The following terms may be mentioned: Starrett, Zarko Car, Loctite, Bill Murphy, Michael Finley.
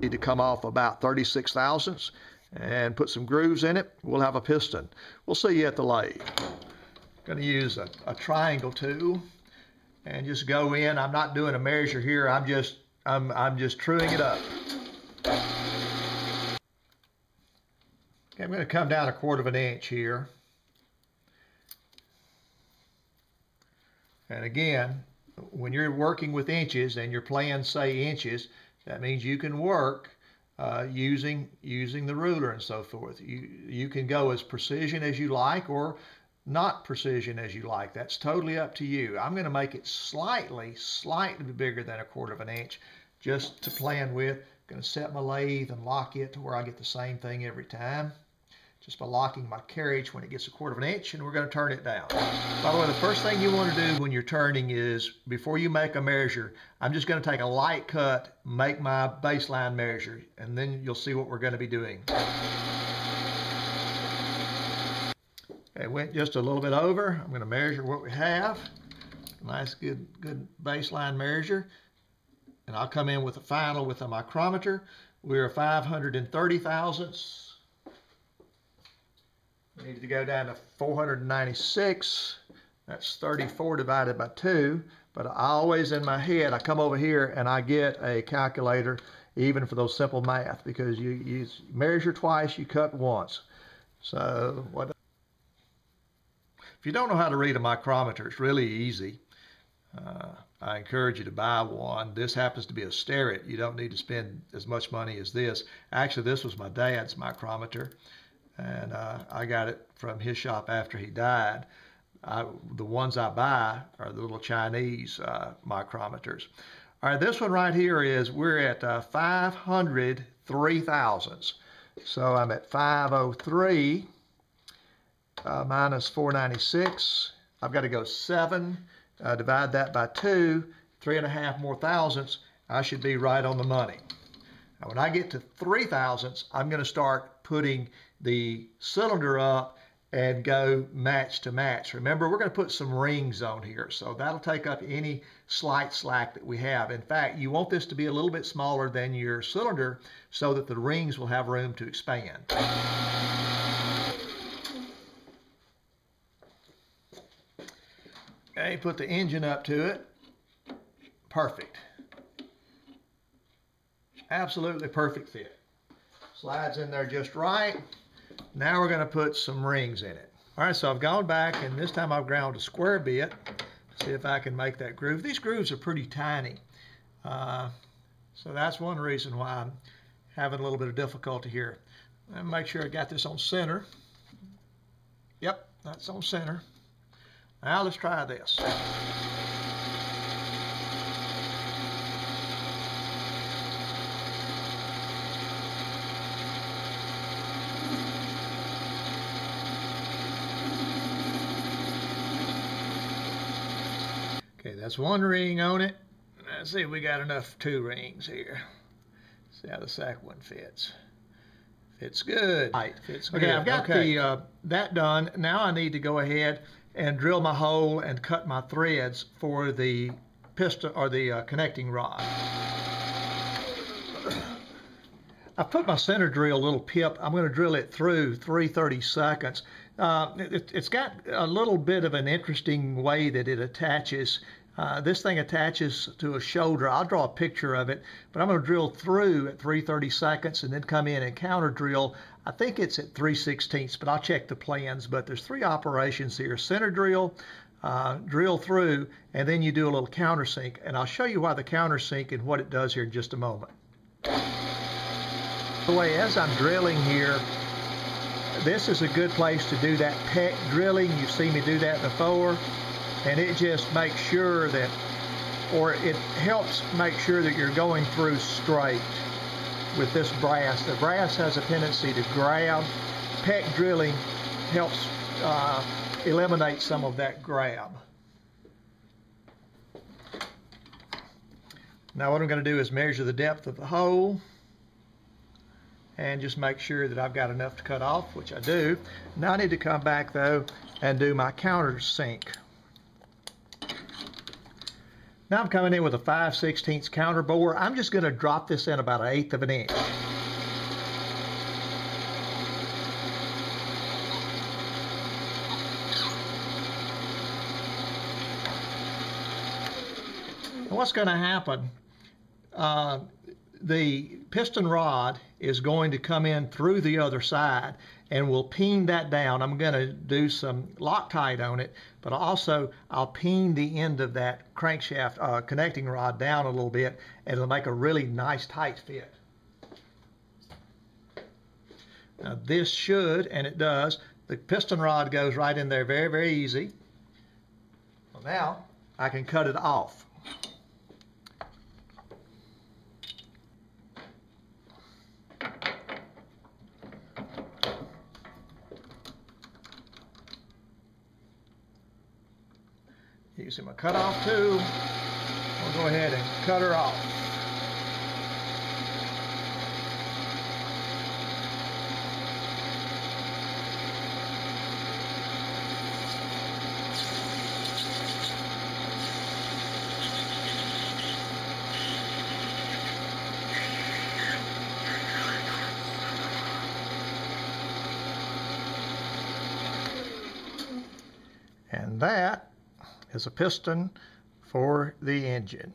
need to come off about 36 thousandths, and put some grooves in it. We'll have a piston. We'll see you at the lathe. Going to use a triangle tool and just go in. I'm not doing a measure here. I'm just truing it up. Okay, I'm going to come down 1/4 of an inch here. And again, when you're working with inches and your plans say inches, that means you can work using the ruler and so forth. You can go as precision as you like or not precision as you like. That's totally up to you. I'm going to make it slightly bigger than 1/4 of an inch just to plan with. I'm going to set my lathe and lock it to where I get the same thing every time, just by locking my carriage when it gets 1/4 of an inch, and we're going to turn it down. By the way, the first thing you want to do when you're turning is, before you make a measure, I'm just going to take a light cut, make my baseline measure, and then you'll see what we're going to be doing. Okay, went just a little bit over. I'm going to measure what we have. Nice, good baseline measure. And I'll come in with the final with a micrometer. We're 530 thousandths. We needed to go down to 496. That's 34 divided by 2. But I always, in my head, I come over here and I get a calculator, even for those simple math, because you measure twice, you cut once. So what? If you don't know how to read a micrometer, it's really easy. I encourage you to buy one. This happens to be a Starrett. You don't need to spend as much money as this. Actually, this was my dad's micrometer, and I got it from his shop after he died. The ones I buy are the little Chinese micrometers. All right, this one right here is, we're at 503 thousandths. So I'm at 503 minus 496. I've got to go 7, divide that by 2, 3.5 more thousandths. I should be right on the money. Now, when I get to 3 thousandths, I'm going to start putting the cylinder up and go match to match. Remember, we're going to put some rings on here, so that'll take up any slight slack that we have. In fact, you want this to be a little bit smaller than your cylinder so that the rings will have room to expand. Okay, put the engine up to it. Perfect. Absolutely perfect fit. Slides in there just right. Now we're going to put some rings in it. All right, so I've gone back, and this time I've ground a square bit. See if I can make that groove. These grooves are pretty tiny. So that's one reason why I'm having a little bit of difficulty here. Let me make sure I got this on center. Yep, that's on center. Now let's try this. Okay, that's one ring on it. Let's see if we got enough 2 rings here. See how the second one fits. Fits good. Right. Fits good. Okay, I've got that done. Now I need to go ahead and drill my hole and cut my threads for the piston or the connecting rod. I put my center drill, little pip. I'm going to drill it through 3/32. It's got a little bit of an interesting way that it attaches. This thing attaches to a shoulder. I'll draw a picture of it, but I'm going to drill through at 3/32 and then come in and counter drill. I think it's at 3/16, but I'll check the plans. But there's 3 operations here: center drill, drill through, and then you do a little countersink. And I'll show you why the countersink and what it does here in just a moment. By the way, as I'm drilling here, this is a good place to do that peck drilling. You've seen me do that before, and it just makes sure that, or it helps make sure that you're going through straight with this brass. The brass has a tendency to grab. Peck drilling helps eliminate some of that grab. Now what I'm going to do is measure the depth of the hole and just make sure that I've got enough to cut off, which I do. Now I need to come back, though, and do my countersink. Now I'm coming in with a 5/16 counter bore. I'm just going to drop this in about 1/8 of an inch. And what's going to happen, the piston rod is going to come in through the other side and we'll peen that down. I'm going to do some Loctite on it, but also I'll peen the end of that crankshaft connecting rod down a little bit, and it'll make a really nice tight fit. Now this should, and it does, the piston rod goes right in there very, very easy. Well, now I can cut it off. Using my cutoff tool, I'll go ahead and cut her off. And that is a piston for the engine.